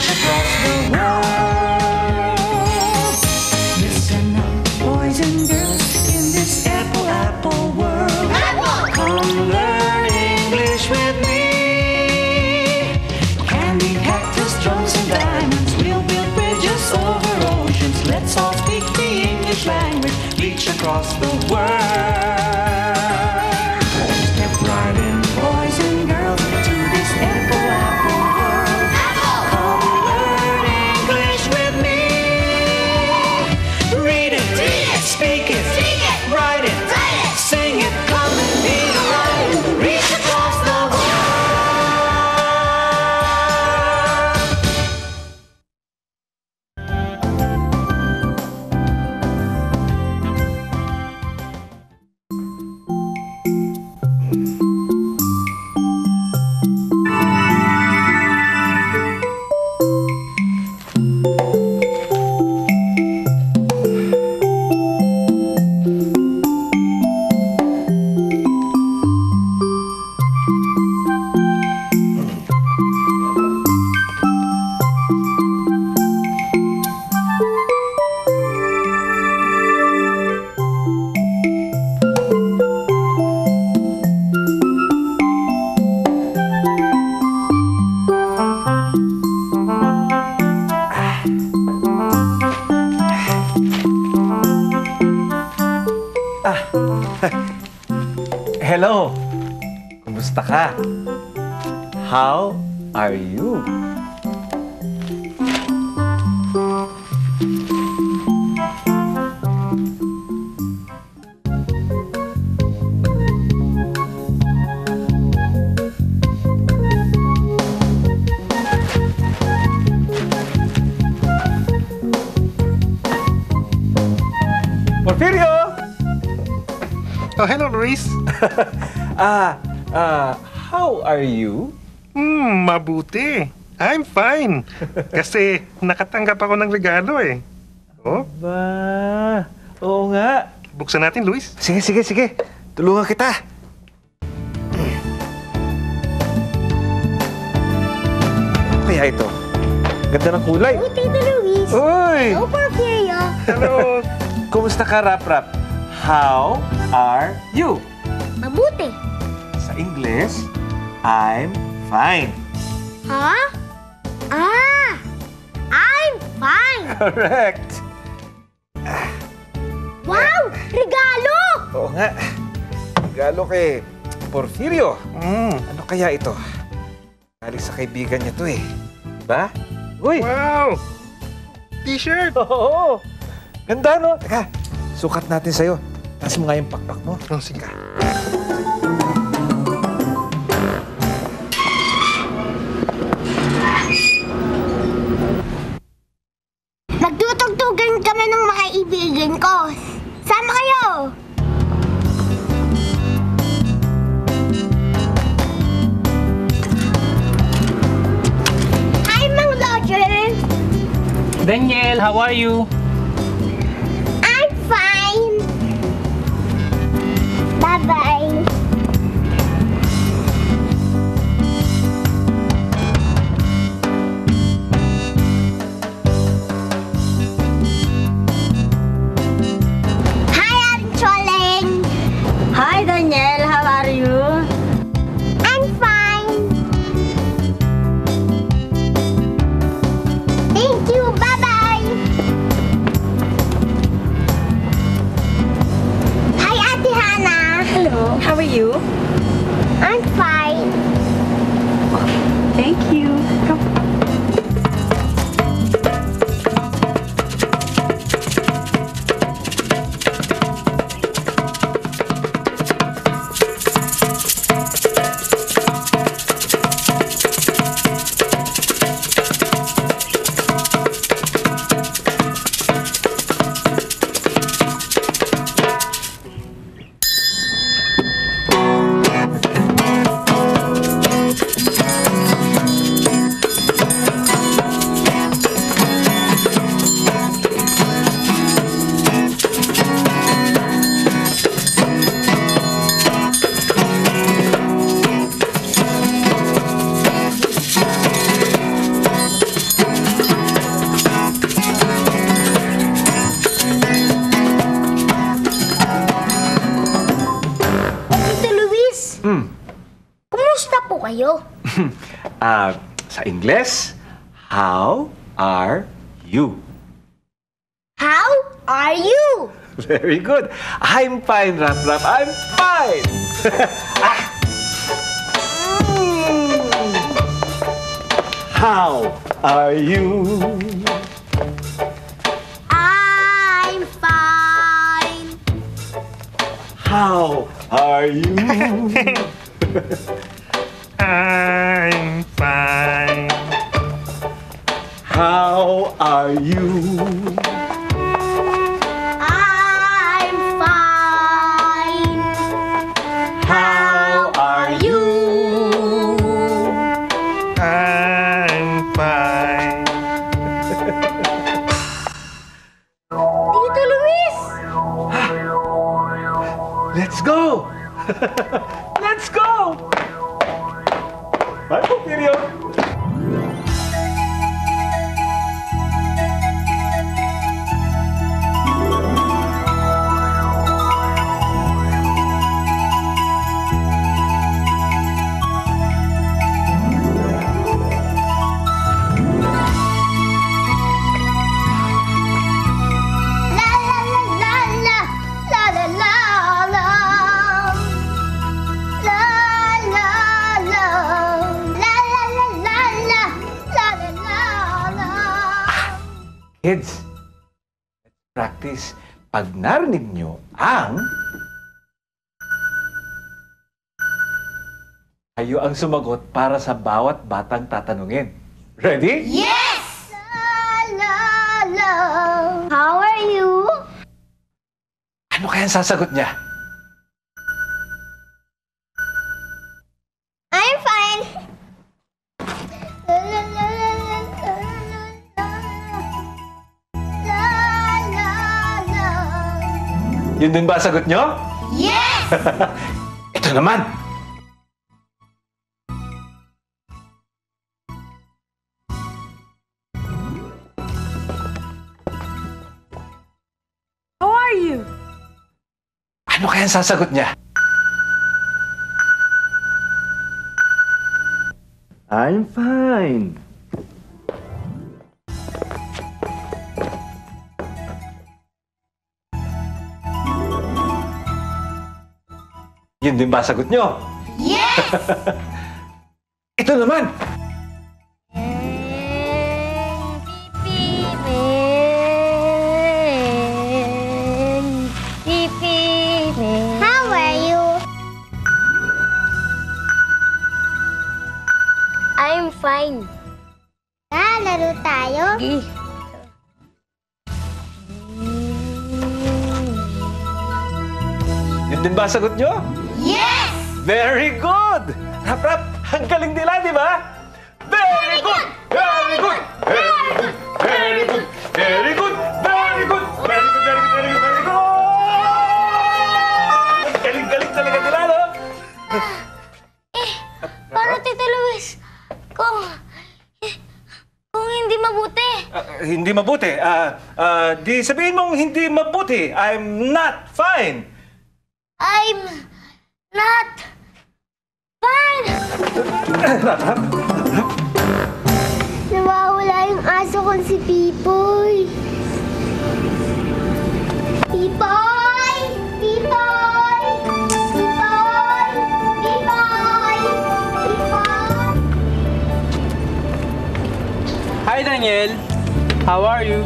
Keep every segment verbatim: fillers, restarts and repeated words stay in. across the world. Listen up, boys and girls, in this apple apple world. Apple! Come learn English with me. Candy, cactus, drums and diamonds, we'll build bridges over oceans. Let's all speak the English language, reach across the world. Step right in, boys and girls, to this apple apple world. Apple! Come learn English with me. Read it, read it, speak it, speak it, write it, write it, sing it, come and be alive. Reach across the Hello! Kumusta ka? How are you? Porfirio! Oh, hello, Luis. Ah, uh, uh, how are you? Hmm, mabuti. I'm fine. Kasi nakatanggap ako ng regalo eh. Oh? Ba, oo nga. Buksan natin, Luis. Sige, sige, sige. Tulungan kita. Kaya ito. Ganda ng kulay. Oh, Tito Luis. Oy! Hello, Porfirio. Hello. Kumusta ka, Rap-Rap? How are you? Mabuti. Sa English, I'm fine. Huh? Ah! I'm fine. Correct. Wow! Regalo! Oo nga. Regalo kay Porfirio. Mm. Ano kaya ito? Galing sa kaibigan niya ito eh. Diba? Uy! Wow! T-shirt! Oo! Ganda no? Teka, sukat natin sa'yo. Tapos mo nga yung pakpak mo. Oh, sige. Nagtutugtugan kami ng mga kaibigan ko. Sama kayo! Hi, Mang Roger! Danielle, how are you? Bye-bye. Hi, I'm Choling. Hi, Danielle. How are you? I'm fine. Thank you. Bye-bye. Hi, Ate Hannah. Hello. uh, sa Ingles, how are you? How are you? Very good. I'm fine, Rap Rap. I'm fine. ah. mm. How are you? I'm fine. How are you? I'm fine. How are you? Let's go! Let's go! Bye, Porfirio! Kids, practice. Pag narinig nyo ang... kayo ang sumagot para sa bawat batang tatanungin. Ready? Yes! La, la, la. How are you? Ano kaya ang sasagot niya? I'm fine. La, la, la. Yun din ba sagot nyo? Yes! Ito naman! How are you? Ano kaya ang sasagot niya? I'm fine. Yun din ba sagot nyo? Yes! Ito naman! How are you? I'm fine. Nalaro tayo? Okay. Yun din ba sagot nyo? Yes! Very good! Rap Rap, ang galing nila, di ba? Very good! Very good! Very good! Very good! Very good! Very good! Very good! Very good! Very good! Very good! Ang galing-galing talaga nila, no? Eh, paano, Tito Luis? Kung... kung hindi mabuti. Hindi mabuti? Di sabihin mong hindi mabuti. I'm not fine. I'm not fine! Nawawala yung aso kong si Pipoy. Pipoy! Pipoy! Pipoy! Pipoy! Pipoy! Hi, Danielle. How are you?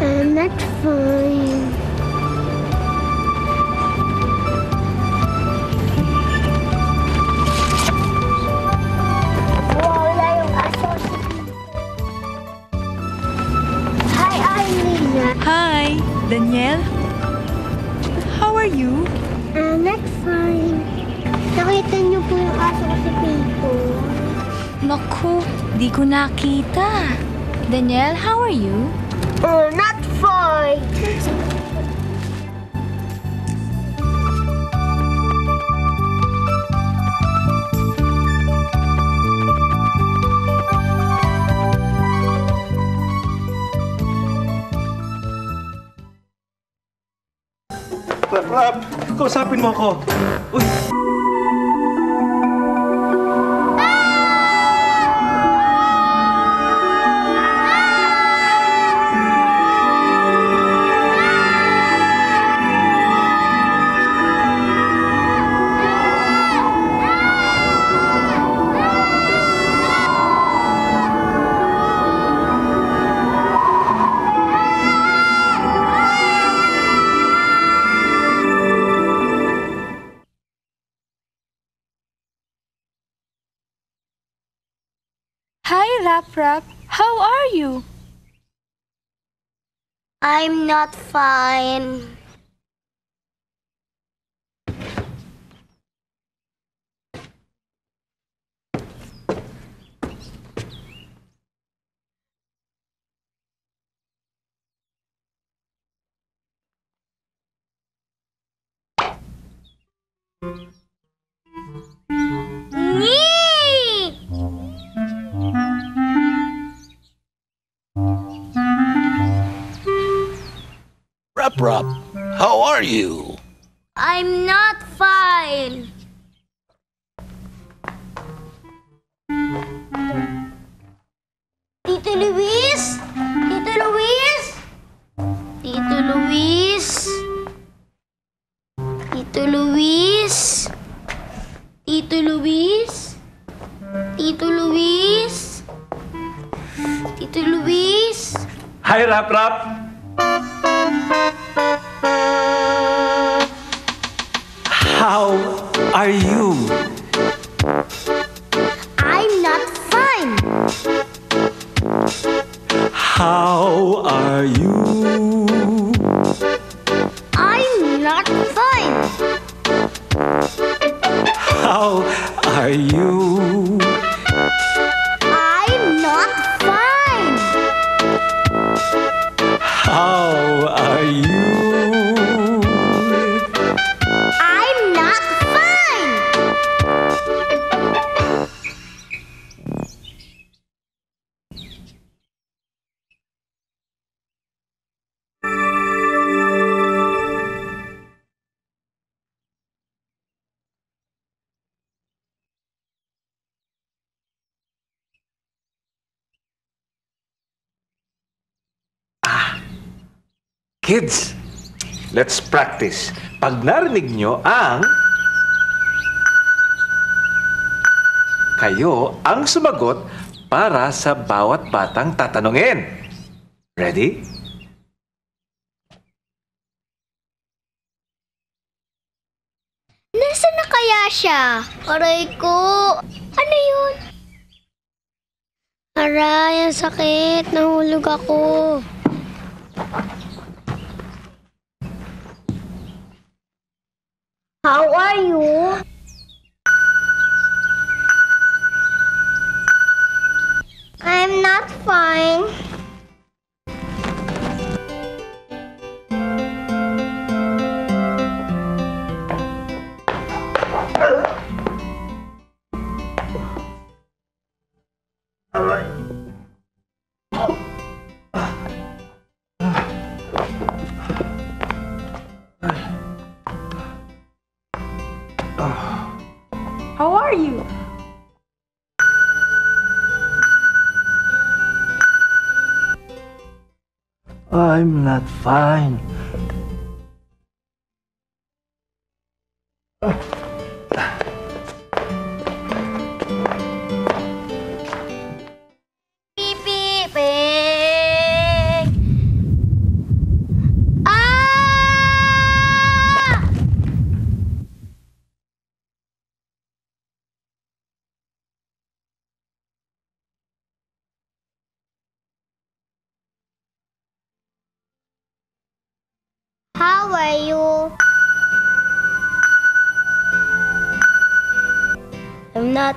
I'm not fine. Hi, Danielle. How are you? I'm not fine. Nakita niyo po yung aso ko si Pipo. Naku, di ko nakita. Danielle, how are you? I'm not fine. Rap Rap, kausapin mo ako. Uy! Ah! Hi, Rap Rap. How are you? I'm not fine. Rap Rap, how are you? I'm not fine. Tito Luis? Tito Luis? Tito Luis? Tito Luis? Tito Luis? Tito Luis? Tito Luis? Hi, Rap Rap. How are you? I'm not fine. How are you? I'm not fine. How are you? I'm not fine. How are you? Kids, let's practice. Pag narinig nyo ang... Kayo ang sumagot para sa bawat batang tatanungin. Ready? Nasaan na kaya siya? Aray ko! Ano yun? Aray, ang sakit. Nahulog ako. How are you? I'm not fine. How are you? I'm not fine. How are you? I'm not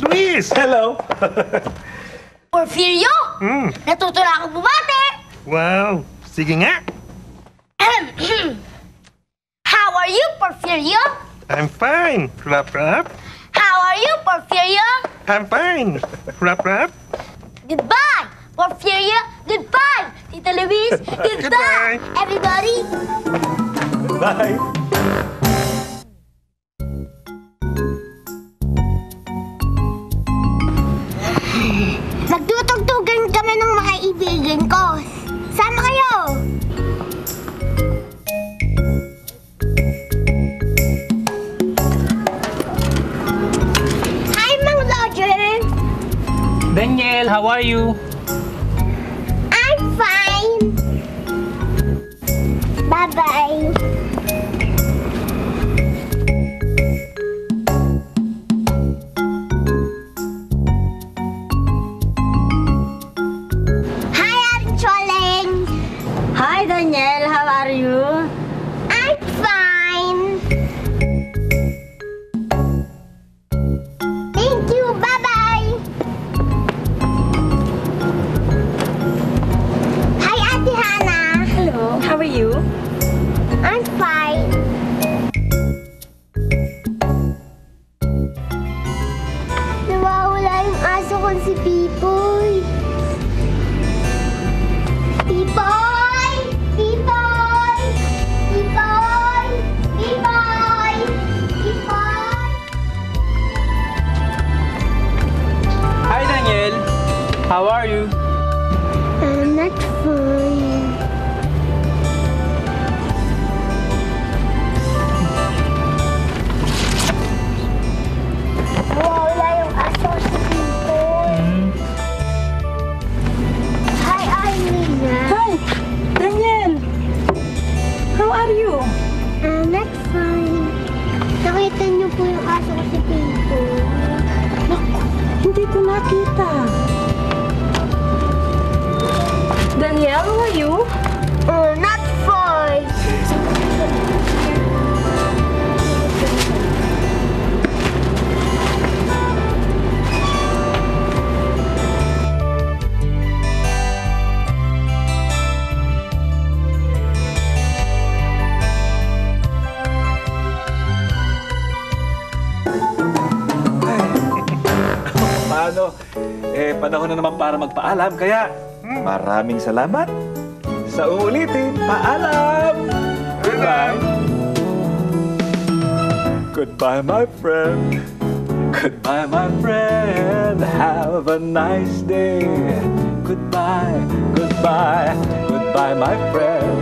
Luis! Hello! Porfirio! Mm. Natuto na akong bumate! Wow! Sige nga! How are you, Porfirio? I'm fine, Rap Rap. How are you, Porfirio? I'm fine, Rap Rap. Goodbye, Porfirio! Goodbye, Tito Luis! Goodbye, Goodbye, everybody! Bye! Nagtutugtugan kami ng mga kaibigan ko. Sama kayo! Hi, Mang Roger! Danielle, how are you? I'm fine. Bye-bye. How are you? I'm not fine. Wala yung aso si Pipo. Hi, Irina. Hi, Danielle. How are you? I'm not fine. Nakita niyo po yung aso si Pipo. Naku, hindi ko nakita. Danielle, how are you? Oh, not fine. Paano? Eh, panahon na naman para magpaalam, kaya maraming salamat. Sa uulitin, paalam! Goodbye! Goodbye, my friend. Goodbye, my friend. Have a nice day. Goodbye, goodbye. Goodbye, my friend.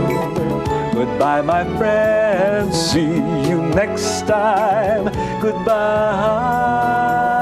Goodbye, my friend. See you next time. Goodbye.